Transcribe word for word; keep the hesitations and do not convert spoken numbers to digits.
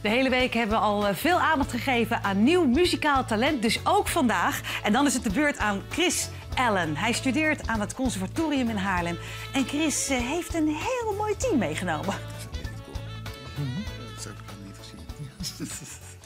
De hele week hebben we al veel aandacht gegeven aan nieuw muzikaal talent, dus ook vandaag. En dan is het de beurt aan Chris Alain. Hij studeert aan het Conservatorium in Haarlem. En Chris heeft een heel mooi team meegenomen. Dat heb ik nog niet gezien.